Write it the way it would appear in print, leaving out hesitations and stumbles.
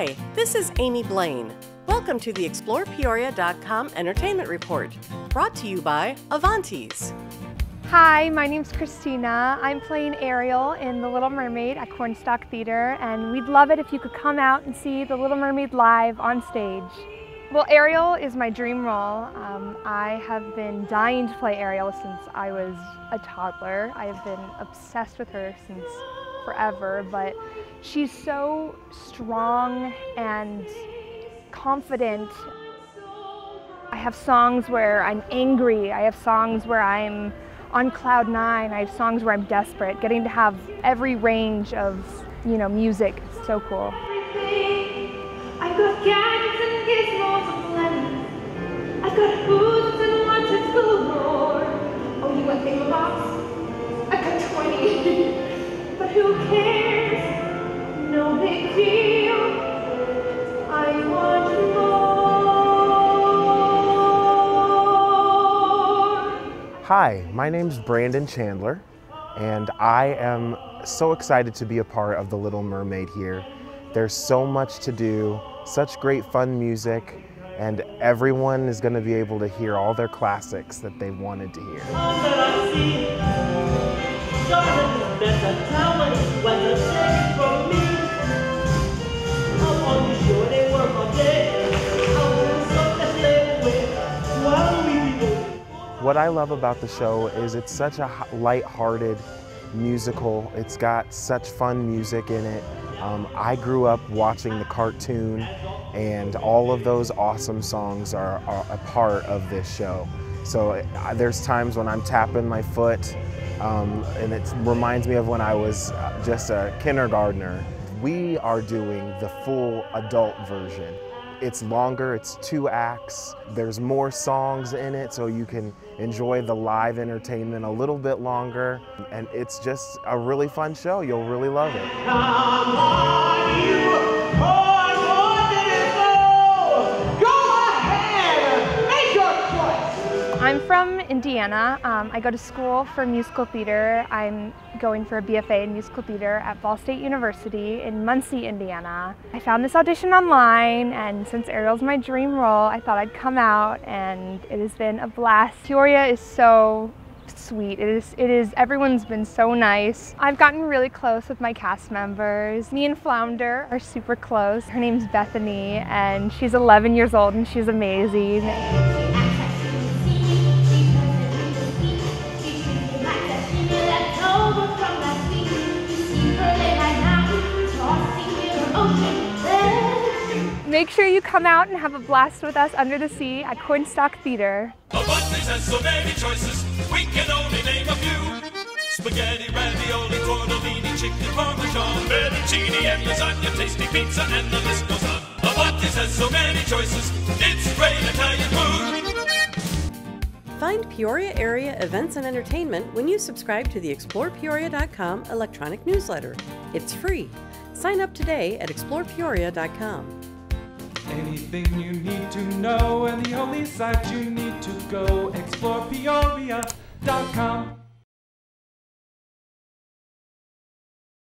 Hi, this is Amy Blaine. Welcome to the ExplorePeoria.com Entertainment Report, brought to you by Avantis. Hi, my name's Christina. I'm playing Ariel in The Little Mermaid at Cornstalk Theatre, and we'd love it if you could come out and see The Little Mermaid live on stage. Well, Ariel is my dream role. I have been dying to play Ariel since I was a toddler. I have been obsessed with her since forever, but she's so strong and confident. I have songs where I'm angry. I have songs where I'm on cloud nine. I have songs where I'm desperate. Getting to have every range of, music is so cool. I've got gadgets and gizmos aplenty. I've got foods and lunches galore. Only one thing about, I've got 20. But who cares? No big deal. I want more. Hi, my name's Brandon Chandler, and I am so excited to be a part of The Little Mermaid here. There's so much to do, such great fun music, and everyone is going to be able to hear all their classics that they wanted to hear. What I love about the show is it's such a light-hearted musical. It's got such fun music in it. I grew up watching the cartoon, and all of those awesome songs are a part of this show. So there's times when I'm tapping my foot, and it reminds me of when I was just a kindergartner. We are doing the full adult version. It's longer, it's 2 acts, there's more songs in it, so you can enjoy the live entertainment a little bit longer, and it's just a really fun show. You'll really love it. Come on, you wonderful! Go ahead, make your choice! I'm from Indiana. I go to school for musical theater. I'm going for a BFA in musical theater at Ball State University in Muncie, Indiana. I found this audition online, and since Ariel's my dream role, I thought I'd come out, and it has been a blast. Peoria is so sweet. It is, everyone's been so nice. I've gotten really close with my cast members. Me and Flounder are super close. Her name's Bethany, and she's 11 years old, and she's amazing. Make sure you come out and have a blast with us under the sea at Cornstalk Theatre. Avantis has so many choices, we can only name a few. Spaghetti, ravioli, tortellini, chicken parmesan, fettuccine and lasagna, tasty pizza, and the list goes on. Avantis has so many choices, it's great Italian food. Find Peoria area events and entertainment when you subscribe to the ExplorePeoria.com electronic newsletter. It's free. Sign up today at ExplorePeoria.com. Anything you need to know, and the only site you need to go, ExplorePeoria.com.